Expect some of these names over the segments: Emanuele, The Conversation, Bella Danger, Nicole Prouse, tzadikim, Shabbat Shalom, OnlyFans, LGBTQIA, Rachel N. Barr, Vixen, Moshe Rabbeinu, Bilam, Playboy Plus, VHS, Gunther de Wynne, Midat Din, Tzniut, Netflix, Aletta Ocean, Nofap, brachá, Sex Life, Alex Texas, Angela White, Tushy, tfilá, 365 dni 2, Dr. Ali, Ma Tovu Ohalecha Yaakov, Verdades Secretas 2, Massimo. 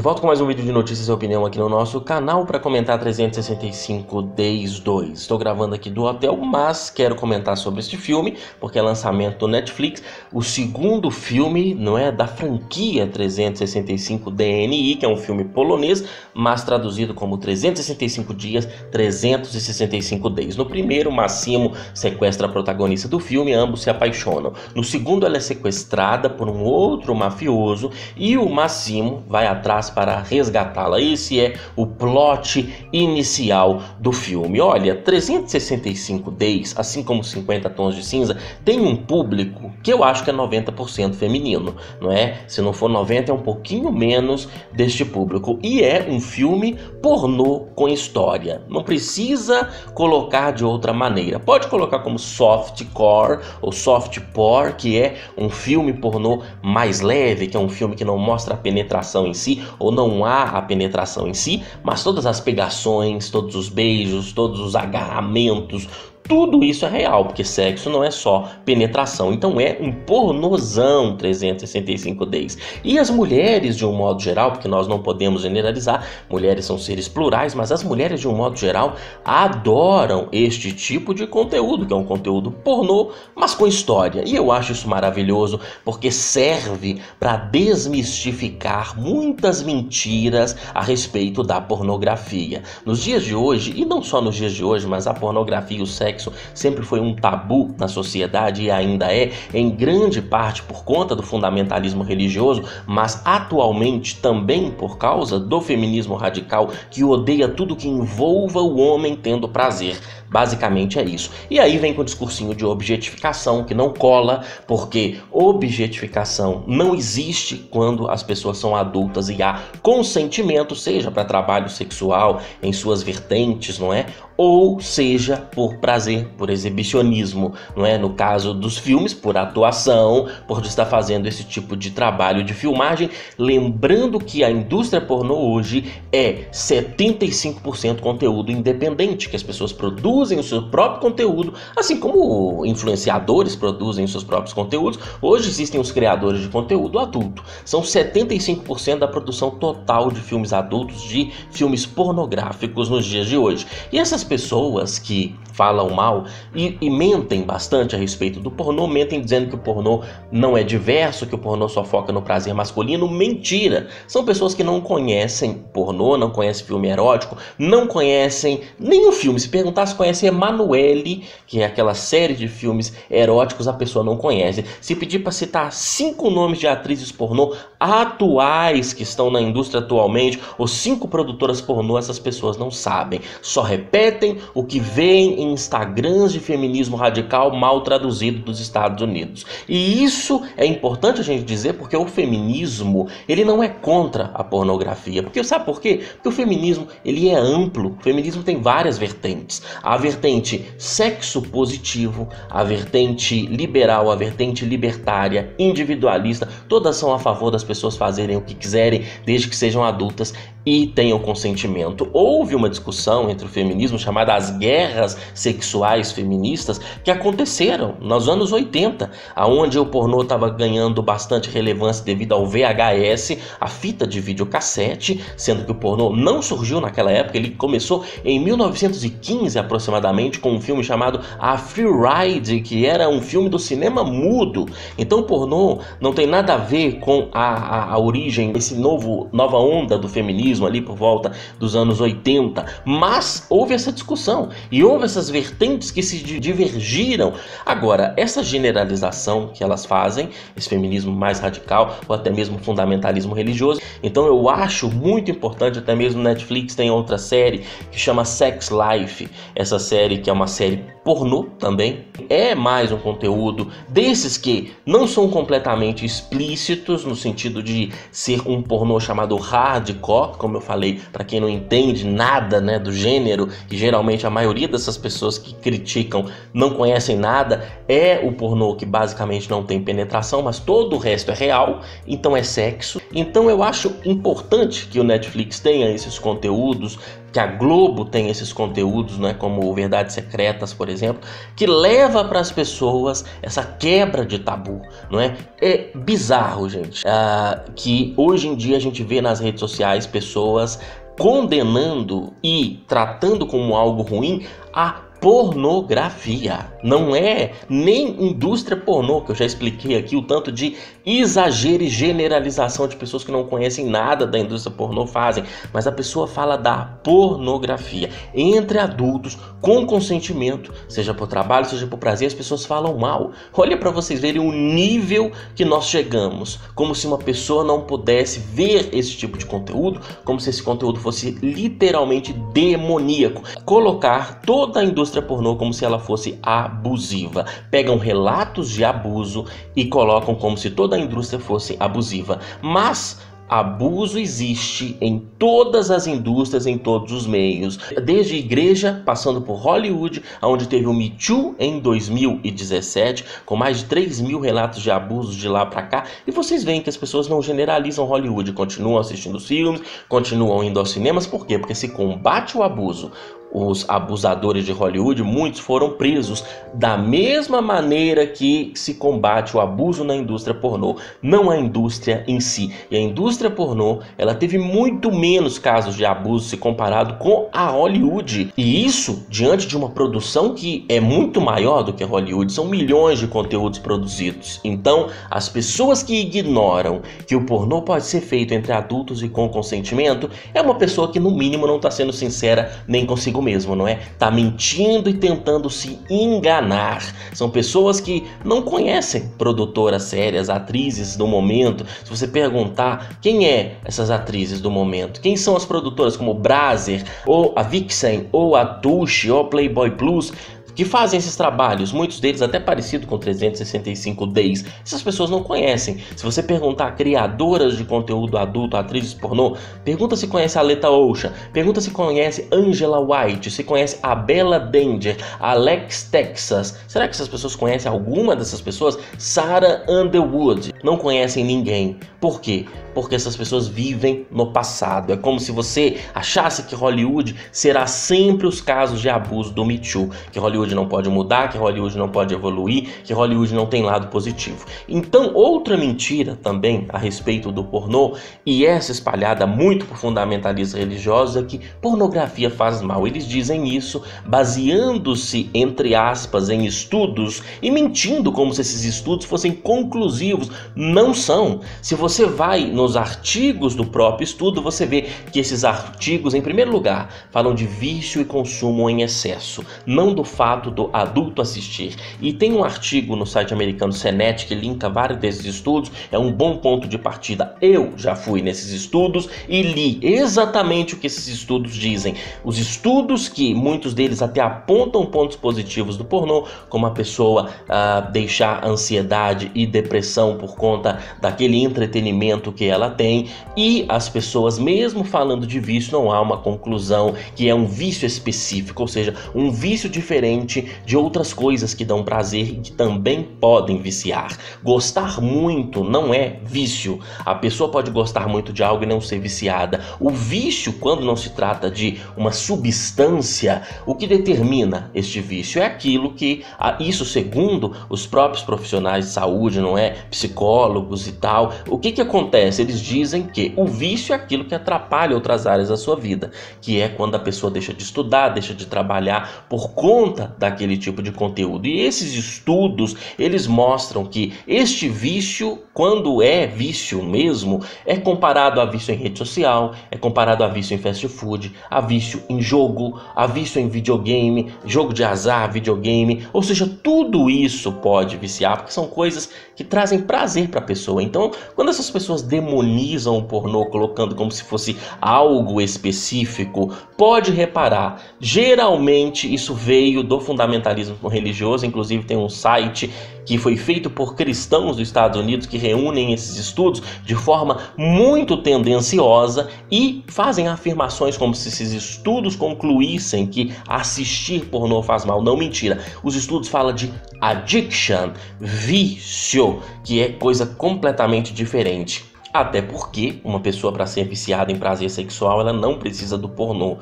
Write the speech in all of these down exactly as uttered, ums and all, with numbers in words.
Volto com mais um vídeo de notícias e opinião aqui no nosso canal para comentar trezentos e sessenta e cinco Days dois. Estou gravando aqui do hotel, mas quero comentar sobre este filme, porque é lançamento do Netflix, o segundo filme, não é, da franquia trezentos e sessenta e cinco D N I, que é um filme polonês, mas traduzido como trezentos e sessenta e cinco dias, trezentos e sessenta e cinco Days. No primeiro, Massimo sequestra a protagonista do filme, ambos se apaixonam. No segundo, ela é sequestrada por um outro mafioso e o Massimo vai atrás para resgatá-la. Esse é o plot inicial do filme. Olha, trezentos e sessenta e cinco Days, assim como cinquenta tons de cinza, tem um público que eu acho que é noventa por cento feminino, não é? Se não for noventa, é um pouquinho menos deste público. E é um filme pornô com história. Não precisa colocar de outra maneira. Pode colocar como softcore ou softcore, que é um filme pornô mais leve, que é um filme que não mostra a penetração em si, ou não há a penetração em si, mas todas as pegações, todos os beijos, todos os agarramentos, tudo isso é real, porque sexo não é só penetração. Então é um pornozão trezentos e sessenta e cinco Days. E as mulheres, de um modo geral, porque nós não podemos generalizar, mulheres são seres plurais, mas as mulheres, de um modo geral, adoram este tipo de conteúdo, que é um conteúdo pornô, mas com história. E eu acho isso maravilhoso, porque serve para desmistificar muitas mentiras a respeito da pornografia. Nos dias de hoje, e não só nos dias de hoje, mas a pornografia e o sexo sempre foi um tabu na sociedade e ainda é, em grande parte por conta do fundamentalismo religioso, mas atualmente também por causa do feminismo radical, que odeia tudo que envolva o homem tendo prazer. Basicamente é isso. E aí vem com o discursinho de objetificação, que não cola, porque objetificação não existe quando as pessoas são adultas e há consentimento, seja para trabalho sexual em suas vertentes, não é? Ou seja, por prazer, por exibicionismo, não é? No caso dos filmes, por atuação, por estar fazendo esse tipo de trabalho de filmagem. Lembrando que a indústria pornô hoje é setenta e cinco por cento conteúdo independente, que as pessoas produzem o seu próprio conteúdo, assim como influenciadores produzem os seus próprios conteúdos. Hoje existem os criadores de conteúdo adulto. São setenta e cinco por cento da produção total de filmes adultos, de filmes pornográficos nos dias de hoje. E essas pessoas que falam mal e, e mentem bastante a respeito do pornô, mentem dizendo que o pornô não é diverso, que o pornô só foca no prazer masculino. Mentira! São pessoas que não conhecem pornô, não conhecem filme erótico, não conhecem nenhum filme. Se perguntar se conhece Emanuele, que é aquela série de filmes eróticos, a pessoa não conhece. Se pedir para citar cinco nomes de atrizes pornô atuais que estão na indústria atualmente, ou cinco produtoras pornô, essas pessoas não sabem. Só repetem o que veem em Instagrams de feminismo radical mal traduzido dos Estados Unidos. E isso é importante a gente dizer, porque o feminismo, ele não é contra a pornografia. Porque sabe por quê? Porque o feminismo, ele é amplo. O feminismo tem várias vertentes. A vertente sexo positivo, a vertente liberal, a vertente libertária, individualista, todas são a favor das pessoas fazerem o que quiserem, desde que sejam adultas e tenham consentimento. Houve uma discussão entre o feminismo chamada as guerras sexuais feministas, que aconteceram nos anos oitenta, onde o pornô estava ganhando bastante relevância devido ao V H S, a fita de videocassete, sendo que o pornô não surgiu naquela época. Ele começou em mil novecentos e quinze aproximadamente, com um filme chamado A Free Ride, que era um filme do cinema mudo. Então o pornô não tem nada a ver com a, a, a origem desse novo, nova onda do feminismo ali por volta dos anos oitenta, mas houve essa discussão e houve essas vertentes que se divergiram. Agora, essa generalização que elas fazem, esse feminismo mais radical ou até mesmo fundamentalismo religioso, então eu acho muito importante. Até mesmo Netflix tem outra série que chama Sex Life, essa série que é uma série pornô também, é mais um conteúdo desses que não são completamente explícitos no sentido de ser um pornô chamado hardcore, como eu falei, para quem não entende nada, né, do gênero, e geralmente a maioria dessas pessoas que criticam não conhecem nada, é o pornô que basicamente não tem penetração, mas todo o resto é real, então é sexo. Então eu acho importante que o Netflix tenha esses conteúdos que a Globo tem esses conteúdos, né, como Verdades Secretas, por exemplo, que leva para as pessoas essa quebra de tabu, não é? É bizarro, gente, ah, que hoje em dia a gente vê nas redes sociais pessoas condenando e tratando como algo ruim a pornografia. Não é nem indústria pornô, que eu já expliquei aqui o tanto de exagero e generalização de pessoas que não conhecem nada da indústria pornô fazem, mas a pessoa fala da pornografia. Entre adultos, com consentimento, seja por trabalho, seja por prazer, as pessoas falam mal. Olha para vocês verem o nível que nós chegamos, como se uma pessoa não pudesse ver esse tipo de conteúdo, como se esse conteúdo fosse literalmente demoníaco. Colocar toda a indústria pornô como se ela fosse abusiva. Pegam relatos de abuso e colocam como se toda a indústria fosse abusiva. Mas abuso existe em todas as indústrias, em todos os meios. Desde a igreja, passando por Hollywood, onde teve o Me Too em dois mil e dezessete, com mais de três mil relatos de abusos de lá pra cá. E vocês veem que as pessoas não generalizam Hollywood, continuam assistindo os filmes, continuam indo aos cinemas. Por quê? Porque se combate o abuso. Os abusadores de Hollywood, muitos foram presos, da mesma maneira que se combate o abuso na indústria pornô, não a indústria em si. E a indústria pornô, ela teve muito menos casos de abuso se comparado com a Hollywood. E isso diante de uma produção que é muito maior do que a Hollywood, são milhões de conteúdos produzidos. Então, as pessoas que ignoram que o pornô pode ser feito entre adultos e com consentimento, é uma pessoa que no mínimo não está sendo sincera nem consigo mesmo, não é? Tá mentindo e tentando se enganar. São pessoas que não conhecem produtoras sérias, atrizes do momento. Se você perguntar quem é essas atrizes do momento, quem são as produtoras como Brazzers, ou a Vixen, ou a Tushy, ou a Playboy Plus, que fazem esses trabalhos, muitos deles até parecido com trezentos e sessenta e cinco Days. Essas pessoas não conhecem. Se você perguntar a criadoras de conteúdo adulto, atrizes pornô, pergunta se conhece a Aletta Ocean, pergunta se conhece Angela White, se conhece a Bella Danger, Alex Texas. Será que essas pessoas conhecem alguma dessas pessoas? Sarah Underwood. Não conhecem ninguém. Por quê? Porque essas pessoas vivem no passado. É como se você achasse que Hollywood será sempre os casos de abuso do Me Too, que Hollywood não pode mudar, que Hollywood não pode evoluir, que Hollywood não tem lado positivo. Então, outra mentira também a respeito do pornô, e essa espalhada muito por fundamentalistas religiosos, é que pornografia faz mal. Eles dizem isso baseando-se, entre aspas, em estudos e mentindo como se esses estudos fossem conclusivos. Não são. Se você vai nos artigos do próprio estudo, você vê que esses artigos, em primeiro lugar, falam de vício e consumo em excesso, não do fato do adulto assistir. E tem um artigo no site americano C N E T que linka vários desses estudos, é um bom ponto de partida. Eu já fui nesses estudos e li exatamente o que esses estudos dizem. Os estudos que muitos deles até apontam pontos positivos do pornô, como a pessoa uh, deixar ansiedade e depressão por conta daquele entretenimento que ela tem, e as pessoas, mesmo falando de vício, não há uma conclusão que é um vício específico, ou seja, um vício diferente de outras coisas que dão prazer e que também podem viciar. Gostar muito não é vício. A pessoa pode gostar muito de algo e não ser viciada. O vício, quando não se trata de uma substância, o que determina este vício é aquilo que, isso segundo os próprios profissionais de saúde, não é? Psicólogos e tal. O que que acontece? Eles dizem que o vício é aquilo que atrapalha outras áreas da sua vida, que é quando a pessoa deixa de estudar, deixa de trabalhar por conta daquele tipo de conteúdo. E esses estudos, eles mostram que este vício, quando é vício mesmo, é comparado a vício em rede social, é comparado a vício em fast food, a vício em jogo, a vício em videogame, jogo de azar, videogame, ou seja, tudo isso pode viciar, porque são coisas que trazem prazer para a pessoa. Então, quando essas pessoas demonizam o pornô, colocando como se fosse algo específico, pode reparar, geralmente isso veio do fundamentalismo religioso. Inclusive tem um site que foi feito por cristãos dos Estados Unidos que reúnem esses estudos de forma muito tendenciosa e fazem afirmações como se esses estudos concluíssem que assistir pornô faz mal. Não, mentira. Os estudos falam de addiction, vício, que é coisa completamente diferente. Até porque uma pessoa, para ser viciada em prazer sexual, ela não precisa do pornô.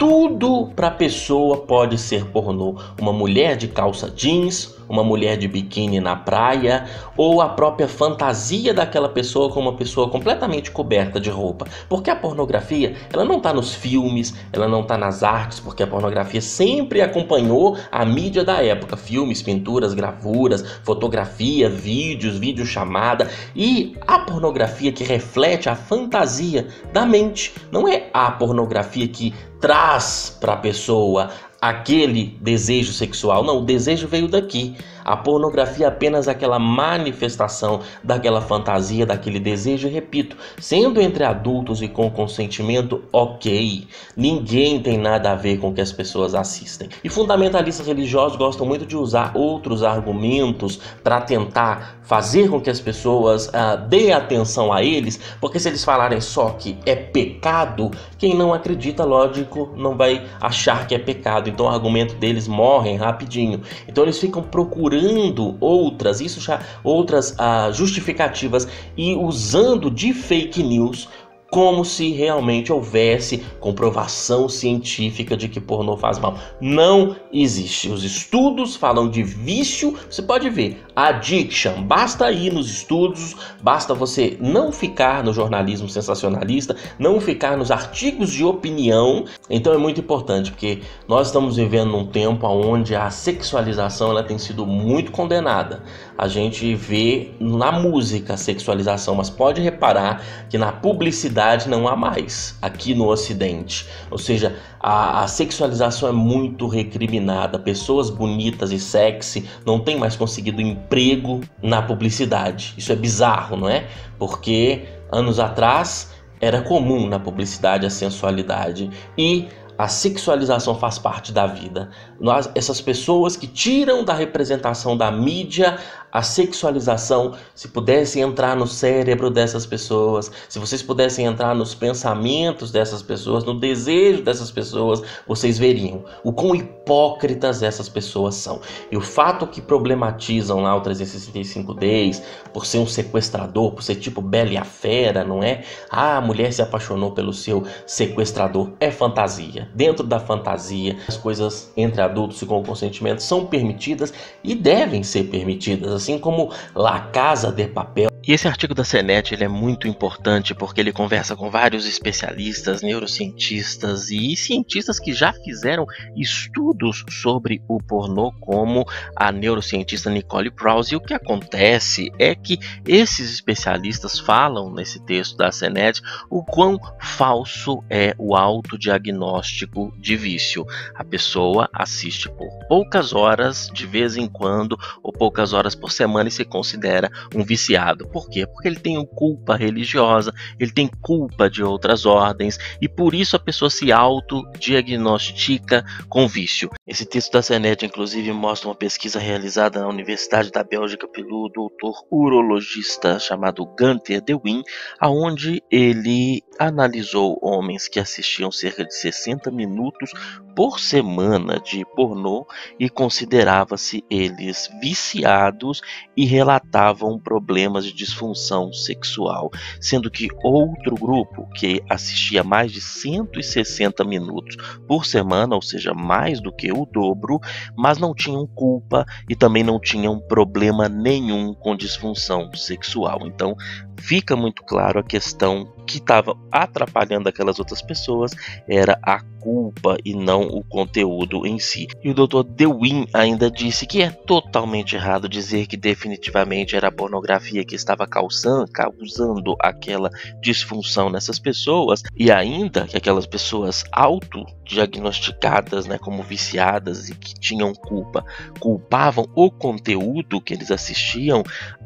tudo pra pessoa pode ser pornô. Uma mulher de calça jeans, uma mulher de biquíni na praia, ou a própria fantasia daquela pessoa com uma pessoa completamente coberta de roupa. Porque a pornografia, ela não tá nos filmes, ela não tá nas artes, porque a pornografia sempre acompanhou a mídia da época. Filmes, pinturas, gravuras, fotografia, vídeos, videochamada. E a pornografia que reflete a fantasia da mente. Não é a pornografia que traz para a pessoa aquele desejo sexual. Não, o desejo veio daqui. A pornografia é apenas aquela manifestação daquela fantasia, daquele desejo. E repito, sendo entre adultos e com consentimento, ok. Ninguém tem nada a ver com o que as pessoas assistem. E fundamentalistas religiosos gostam muito de usar outros argumentos para tentar fazer com que as pessoas ah, dê atenção a eles, porque se eles falarem só que é pecado, quem não acredita, lógico, não vai achar que é pecado. Então o argumento deles morre rapidinho. Então eles ficam procurando Procurando outras, isso já, outras ah, justificativas e usando de fake news como se realmente houvesse comprovação científica de que pornô faz mal. Não existe. Os estudos falam de vício, você pode ver, addiction. Basta ir nos estudos, basta você não ficar no jornalismo sensacionalista, não ficar nos artigos de opinião. Então é muito importante, porque nós estamos vivendo num tempo onde a sexualização ela tem sido muito condenada. A gente vê na música a sexualização, mas pode reparar que na publicidade não há mais aqui no Ocidente. Ou seja, a, a sexualização é muito recriminada. Pessoas bonitas e sexy não têm mais conseguido emprego na publicidade. Isso é bizarro, não é? Porque anos atrás era comum na publicidade a sensualidade. E a sexualização faz parte da vida. Nós, essas pessoas que tiram da representação da mídia a sexualização, se pudesse entrar no cérebro dessas pessoas, se vocês pudessem entrar nos pensamentos dessas pessoas, no desejo dessas pessoas, vocês veriam o quão hipócritas essas pessoas são. E o fato que problematizam lá o trezentos e sessenta e cinco Days, por ser um sequestrador, por ser tipo Bela e a Fera, não é? Ah, a mulher se apaixonou pelo seu sequestrador. É fantasia. Dentro da fantasia, as coisas entre adultos e com consentimento são permitidas e devem ser permitidas, assim como La Casa de Papel. E esse artigo da C N E T ele é muito importante porque ele conversa com vários especialistas, neurocientistas e cientistas que já fizeram estudos sobre o pornô, como a neurocientista Nicole Prouse. E o que acontece é que esses especialistas falam nesse texto da C N E T o quão falso é o autodiagnóstico de vício. A pessoa assiste por poucas horas de vez em quando ou poucas horas por semana e se considera um viciado. Por quê? Porque ele tem culpa religiosa, ele tem culpa de outras ordens e por isso a pessoa se autodiagnostica com vício. Esse texto da C N E T, inclusive, mostra uma pesquisa realizada na Universidade da Bélgica pelo doutor urologista chamado Gunther de Wynne, onde ele analisou homens que assistiam cerca de sessenta minutos por semana de pornô e considerava-se eles viciados e relatavam problemas de disfunção sexual, sendo que outro grupo que assistia mais de cento e sessenta minutos por semana, ou seja, mais do que o dobro, mas não tinham culpa e também não tinham problema nenhum com disfunção sexual. Então fica muito claro a questão que estava atrapalhando aquelas outras pessoas era a culpa e não o conteúdo em si. E o doutor de Wynne ainda disse que é totalmente errado dizer que definitivamente era a pornografia que estava causando, causando aquela disfunção nessas pessoas, e ainda que aquelas pessoas autodiagnosticadas, né, como viciadas e que tinham culpa, culpavam o conteúdo que eles assistiam.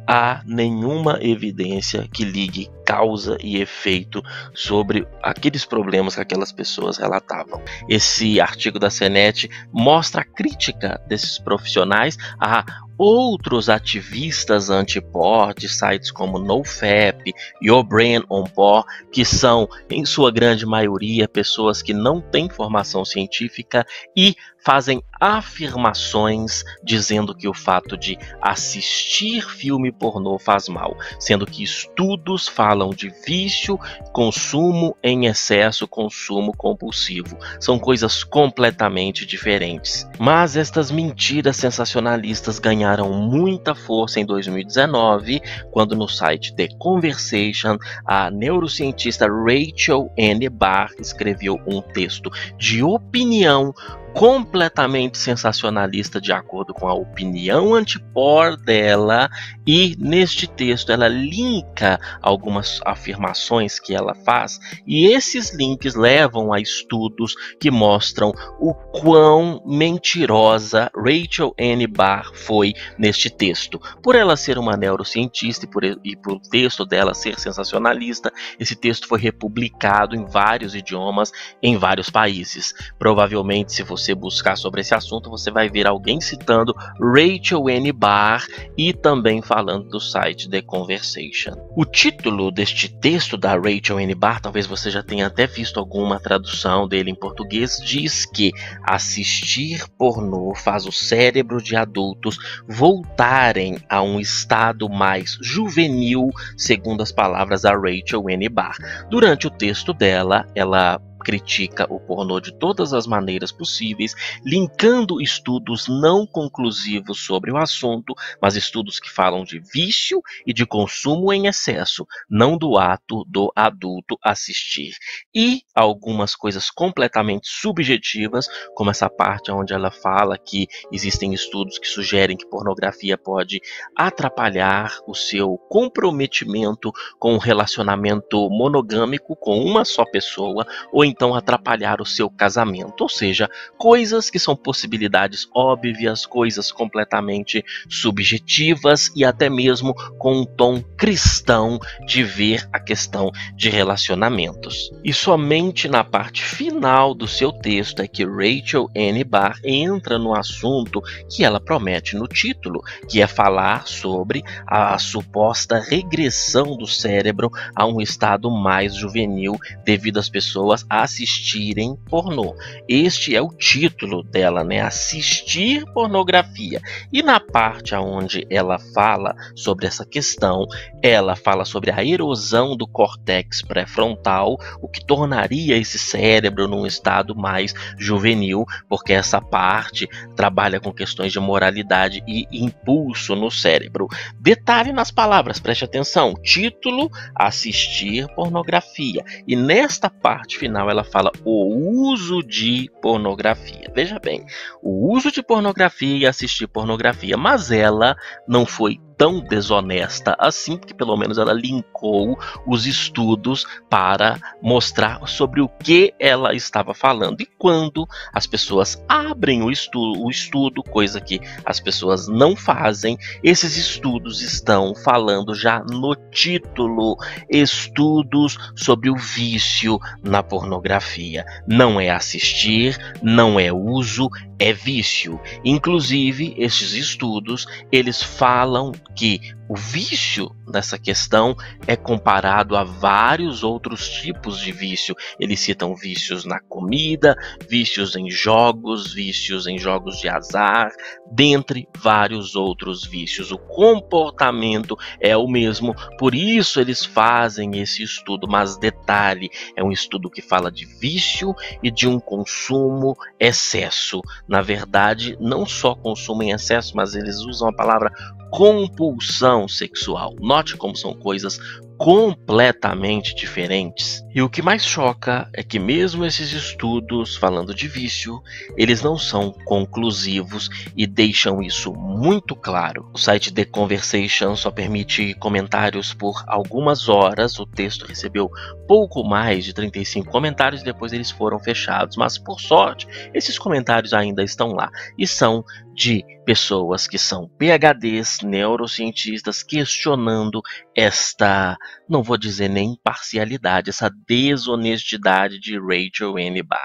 Há nenhuma evidência que ligue causa e efeito sobre aqueles problemas que aquelas pessoas relatavam. Esse artigo da C N E T mostra a crítica desses profissionais a outros ativistas anti-por de sites como Nofap, Your Brain on Por, que são, em sua grande maioria, pessoas que não têm formação científica e fazem afirmações dizendo que o fato de assistir filme pornô faz mal, sendo que estudos falam de vício, consumo em excesso, consumo compulsivo. São coisas completamente diferentes. Mas estas mentiras sensacionalistas ganharam muita força em dois mil e dezenove, quando no site The Conversation, a neurocientista Rachel N. Barr escreveu um texto de opinião completamente sensacionalista de acordo com a opinião anti-por dela, e neste texto ela linka algumas afirmações que ela faz, e esses links levam a estudos que mostram o quão mentirosa Rachel N. Barr foi neste texto. Por ela ser uma neurocientista e por, e por o texto dela ser sensacionalista, esse texto foi republicado em vários idiomas, em vários países. Provavelmente, se você você buscar sobre esse assunto, você vai ver alguém citando Rachel N. Barr e também falando do site The Conversation. O título deste texto da Rachel N. Barr, talvez você já tenha até visto alguma tradução dele em português, diz que assistir pornô faz o cérebro de adultos voltarem a um estado mais juvenil, segundo as palavras da Rachel N. Barr. Durante o texto dela, ela critica o pornô de todas as maneiras possíveis, linkando estudos não conclusivos sobre o assunto, mas estudos que falam de vício e de consumo em excesso, não do ato do adulto assistir. E algumas coisas completamente subjetivas, como essa parte onde ela fala que existem estudos que sugerem que pornografia pode atrapalhar o seu comprometimento com o relacionamento monogâmico com uma só pessoa, ou então atrapalhar o seu casamento, ou seja, coisas que são possibilidades óbvias, coisas completamente subjetivas e até mesmo com um tom cristão de ver a questão de relacionamentos. E somente na parte final do seu texto é que Rachel N. Barr entra no assunto que ela promete no título, que é falar sobre a suposta regressão do cérebro a um estado mais juvenil devido às pessoas a assistirem pornô. Este é o título dela, né? Assistir pornografia. E na parte onde ela fala sobre essa questão, ela fala sobre a erosão do córtex pré-frontal, o que tornaria esse cérebro num estado mais juvenil, porque essa parte trabalha com questões de moralidade e impulso no cérebro. Detalhe nas palavras, preste atenção. Título: assistir pornografia. E nesta parte final ela fala o uso de pornografia. Veja bem, o uso de pornografia e assistir pornografia, mas ela não foi tão desonesta assim, porque pelo menos ela linkou os estudos para mostrar sobre o que ela estava falando. E quando as pessoas abrem o estudo, o estudo, coisa que as pessoas não fazem, esses estudos estão falando já no título: estudos sobre o vício na pornografia. Não é assistir, não é uso, é vício. Inclusive, esses estudos, eles falam que o vício nessa questão é comparado a vários outros tipos de vício. Eles citam vícios na comida, vícios em jogos, vícios em jogos de azar, dentre vários outros vícios. O comportamento é o mesmo, por isso eles fazem esse estudo. Mas detalhe, é um estudo que fala de vício e de um consumo excesso. Na verdade, não só consumo em excesso, mas eles usam a palavra compulsão sexual. Note como são coisas completamente diferentes. E o que mais choca é que mesmo esses estudos falando de vício, eles não são conclusivos e deixam isso muito claro. O site The Conversation só permite comentários por algumas horas. O texto recebeu pouco mais de trinta e cinco comentários e depois eles foram fechados. Mas por sorte, esses comentários ainda estão lá e são de pessoas que são PhDs, neurocientistas, questionando esta, não vou dizer nem imparcialidade, essa desonestidade de Rachel N. Barr.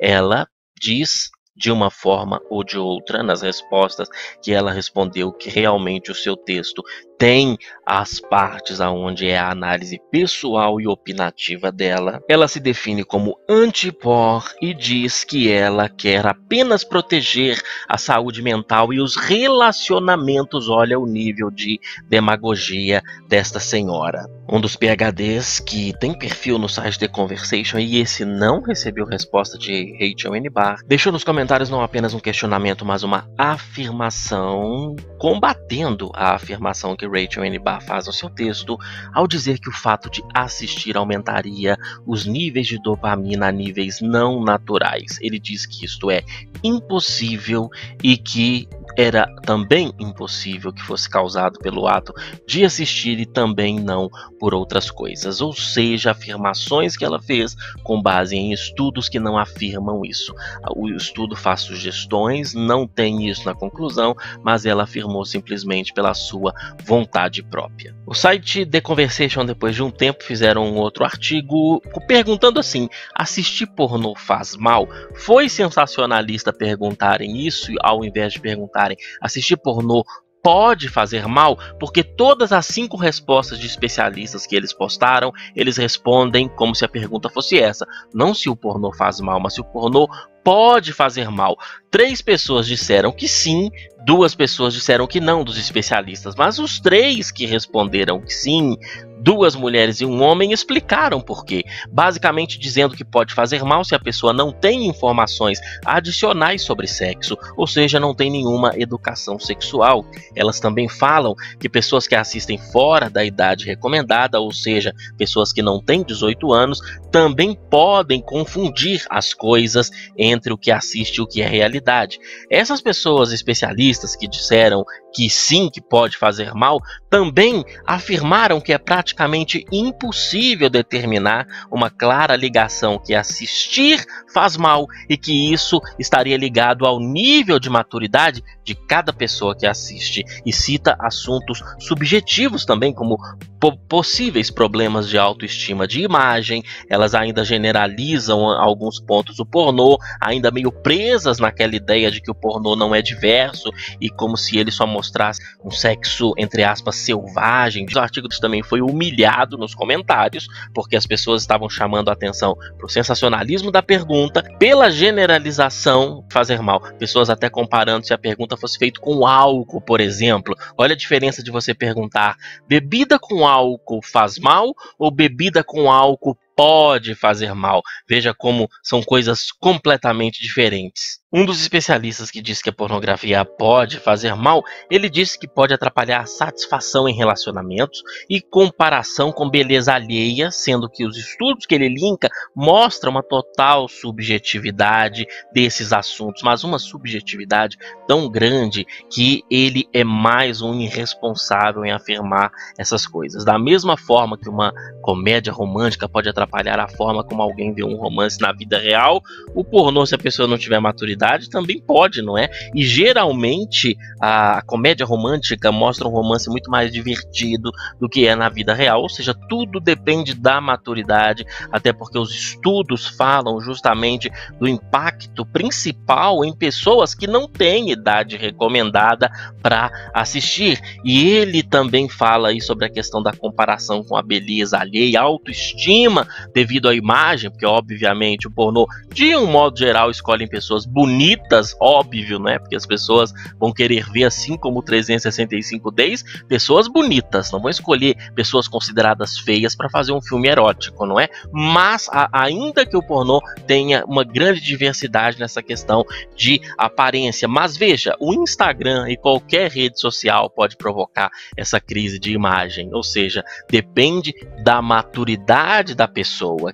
Ela diz, de uma forma ou de outra, nas respostas que ela respondeu, que realmente o seu texto tem as partes onde é a análise pessoal e opinativa dela. Ela se define como anti-por e diz que ela quer apenas proteger a saúde mental e os relacionamentos. Olha o nível de demagogia desta senhora. Um dos PhDs que tem perfil no site The Conversation, e esse não recebeu resposta de Rachel N. Barr, deixou nos comentários não apenas um questionamento, mas uma afirmação, combatendo a afirmação que Rachel N. Barr faz no seu texto ao dizer que o fato de assistir aumentaria os níveis de dopamina a níveis não naturais. Ele diz que isto é impossível e que era também impossível que fosse causado pelo ato de assistir e também não por outras coisas, ou seja, afirmações que ela fez com base em estudos que não afirmam isso. O estudo faz sugestões, não tem isso na conclusão, mas ela afirmou simplesmente pela sua vontade própria. O site The Conversation, depois de um tempo, fizeram um outro artigo perguntando assim: assistir pornô faz mal? Foi sensacionalista perguntarem isso ao invés de perguntar assistir pornô pode fazer mal, porque todas as cinco respostas de especialistas que eles postaram, eles respondem como se a pergunta fosse essa, não se o pornô faz mal, mas se o pornô pode fazer mal. Três pessoas disseram que sim, duas pessoas disseram que não dos especialistas, mas os três que responderam que sim, duas mulheres e um homem, explicaram por quê, basicamente dizendo que pode fazer mal se a pessoa não tem informações adicionais sobre sexo, ou seja, não tem nenhuma educação sexual. Elas também falam que pessoas que assistem fora da idade recomendada, ou seja, pessoas que não têm dezoito anos, também podem confundir as coisas entre o que assiste e o que é realidade. Essas pessoas especialistas que disseram que sim, que pode fazer mal, também afirmaram que é praticamente impossível determinar uma clara ligação que assistir faz mal e que isso estaria ligado ao nível de maturidade de cada pessoa que assiste, e cita assuntos subjetivos também, como po- possíveis problemas de autoestima de imagem. Elas ainda generalizam alguns pontos do pornô, ainda meio presas naquela ideia de que o pornô não é diverso e como se ele só mostrasse mostrar um sexo, entre aspas, selvagem. O artigo também foi humilhado nos comentários, porque as pessoas estavam chamando a atenção para o sensacionalismo da pergunta, pela generalização fazer mal. Pessoas até comparando se a pergunta fosse feita com álcool, por exemplo. Olha a diferença de você perguntar: bebida com álcool faz mal ou bebida com álcool pode fazer mal. Veja como são coisas completamente diferentes. Um dos especialistas que diz que a pornografia pode fazer mal, ele disse que pode atrapalhar a satisfação em relacionamentos e comparação com beleza alheia, sendo que os estudos que ele linka mostram uma total subjetividade desses assuntos, mas uma subjetividade tão grande que ele é mais um irresponsável em afirmar essas coisas. Da mesma forma que uma comédia romântica pode atrapalhar atrapalhar a forma como alguém vê um romance na vida real, o pornô, se a pessoa não tiver maturidade, também pode, não é? E geralmente a comédia romântica mostra um romance muito mais divertido do que é na vida real, ou seja, tudo depende da maturidade, até porque os estudos falam justamente do impacto principal em pessoas que não têm idade recomendada para assistir. E ele também fala aí sobre a questão da comparação com a beleza alheia, autoestima devido à imagem, porque obviamente o pornô, de um modo geral, escolhem pessoas bonitas, óbvio, né? Porque as pessoas vão querer ver, assim como trezentos e sessenta e cinco days, pessoas bonitas, não vão escolher pessoas consideradas feias para fazer um filme erótico, não é? Mas a, ainda que o pornô tenha uma grande diversidade nessa questão de aparência, mas veja, o Instagram e qualquer rede social pode provocar essa crise de imagem, ou seja, depende da maturidade da pessoa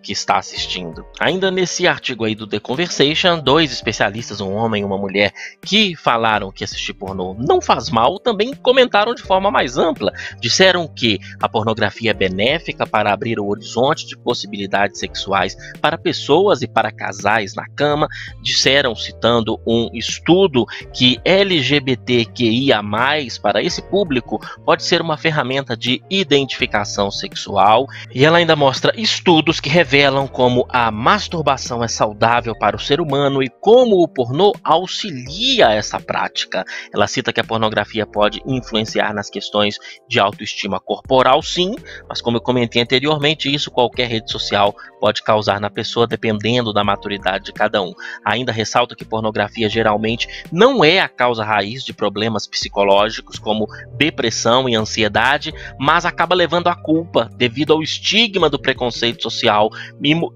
que está assistindo. Ainda nesse artigo aí do The Conversation, dois especialistas, um homem e uma mulher, que falaram que assistir pornô não faz mal, também comentaram de forma mais ampla. Disseram que a pornografia é benéfica para abrir o horizonte de possibilidades sexuais para pessoas e para casais na cama. Disseram, citando um estudo, que L G B T Q I A mais, mais para esse público pode ser uma ferramenta de identificação sexual, e ela ainda mostra estudos que revelam como a masturbação é saudável para o ser humano e como o pornô auxilia essa prática. Ela cita que a pornografia pode influenciar nas questões de autoestima corporal, sim, mas como eu comentei anteriormente, isso qualquer rede social pode causar na pessoa dependendo da maturidade de cada um. Ainda ressalta que pornografia geralmente não é a causa raiz de problemas psicológicos como depressão e ansiedade, mas acaba levando a culpa devido ao estigma do preconceito social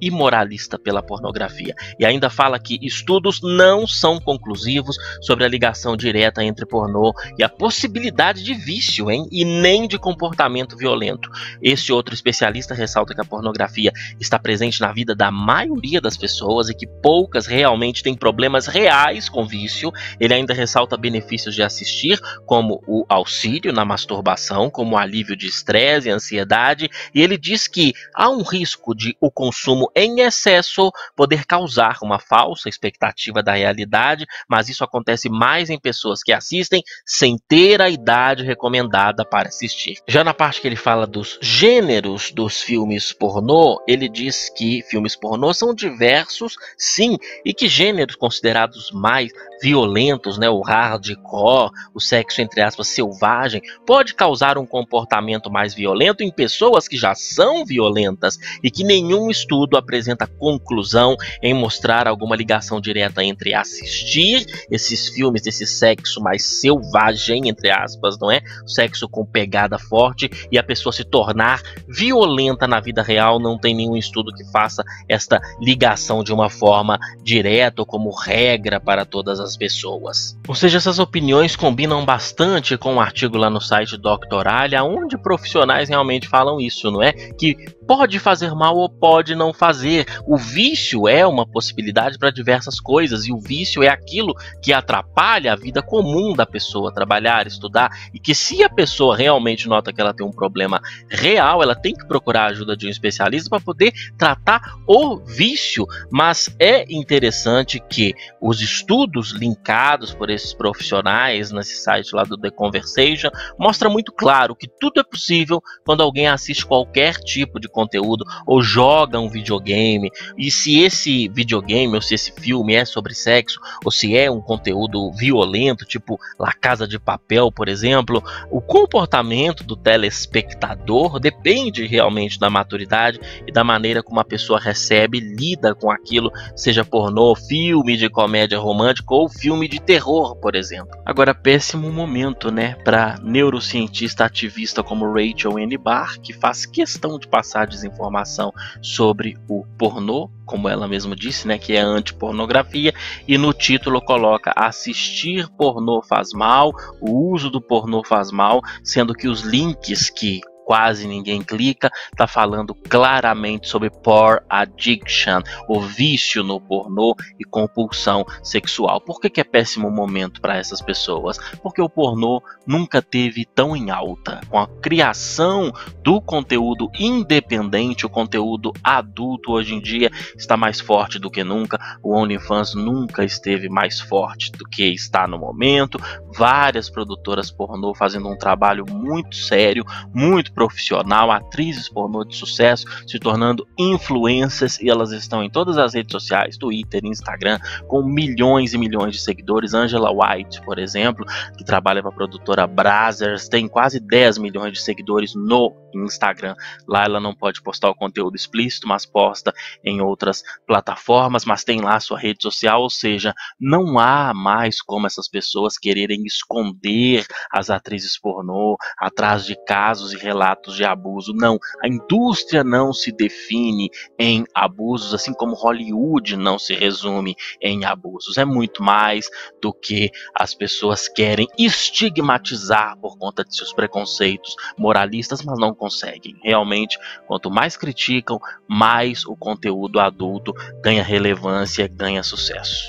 e moralista pela pornografia. E ainda fala que estudos não são conclusivos sobre a ligação direta entre pornô e a possibilidade de vício, hein? E nem de comportamento violento. Esse outro especialista ressalta que a pornografia está presente na vida da maioria das pessoas e que poucas realmente têm problemas reais com vício. Ele ainda ressalta benefícios de assistir, como o auxílio na masturbação, como o alívio de estresse e ansiedade, e ele diz que há um risco de o consumo em excesso poder causar uma falsa expectativa da realidade, mas isso acontece mais em pessoas que assistem sem ter a idade recomendada para assistir. Já na parte que ele fala dos gêneros dos filmes pornô, ele diz que filmes pornô são diversos, sim, e que gêneros considerados mais violentos, né, o hardcore, o sexo entre aspas selvagem, pode causar um comportamento mais violento em pessoas que já são violentas, e que nenhum estudo apresenta conclusão em mostrar alguma ligação direta entre assistir esses filmes desse sexo mais selvagem, entre aspas, não é? Sexo com pegada forte e a pessoa se tornar violenta na vida real. Não tem nenhum estudo que faça esta ligação de uma forma direta ou como regra para todas as pessoas. Ou seja, essas opiniões combinam bastante com um artigo lá no site doutor Ali, onde profissionais realmente falam isso, não é? Que pode fazer mal ou pode não fazer. O vício é uma possibilidade para diversas coisas, e o vício é aquilo que atrapalha a vida comum da pessoa, trabalhar, estudar, e que se a pessoa realmente nota que ela tem um problema real, ela tem que procurar a ajuda de um especialista para poder tratar o vício. Mas é interessante que os estudos linkados por esses profissionais nesse site lá do The Conversation mostra muito claro que tudo é possível quando alguém assiste qualquer tipo de conteúdo ou joga um videogame. E se esse videogame ou se esse filme é sobre sexo ou se é um conteúdo violento, tipo La Casa de Papel, por exemplo, o comportamento do telespectador depende realmente da maturidade e da maneira como a pessoa recebe e lida com aquilo, seja pornô, filme de comédia romântica ou filme de terror, por exemplo. Agora, péssimo momento, né, para neurocientista ativista como Rachel N. Barr, que faz questão de passar desinformação sobre o pornô, como ela mesma disse, né, que é anti-pornografia, e no título coloca assistir pornô faz mal, o uso do pornô faz mal, sendo que os links que quase ninguém clica, tá falando claramente sobre porn addiction, o vício no pornô e compulsão sexual. Por que que é péssimo momento para essas pessoas? Porque o pornô nunca teve tão em alta. Com a criação do conteúdo independente, o conteúdo adulto hoje em dia está mais forte do que nunca. O OnlyFans nunca esteve mais forte do que está no momento. Várias produtoras pornô fazendo um trabalho muito sério, muito profissional, atrizes pornô de sucesso se tornando influencers, e elas estão em todas as redes sociais, Twitter, Instagram, com milhões e milhões de seguidores. Angela White, por exemplo, que trabalha para a produtora Brazzers, tem quase dez milhões de seguidores no Instagram. Lá ela não pode postar o conteúdo explícito, mas posta em outras plataformas, mas tem lá sua rede social. Ou seja, não há mais como essas pessoas quererem esconder as atrizes pornô atrás de casos e relatos de abuso. Não, a indústria não se define em abusos, assim como Hollywood não se resume em abusos. É muito mais do que as pessoas querem estigmatizar por conta de seus preconceitos moralistas, mas não conseguem. Realmente, quanto mais criticam, mais o conteúdo adulto ganha relevância, ganha sucesso.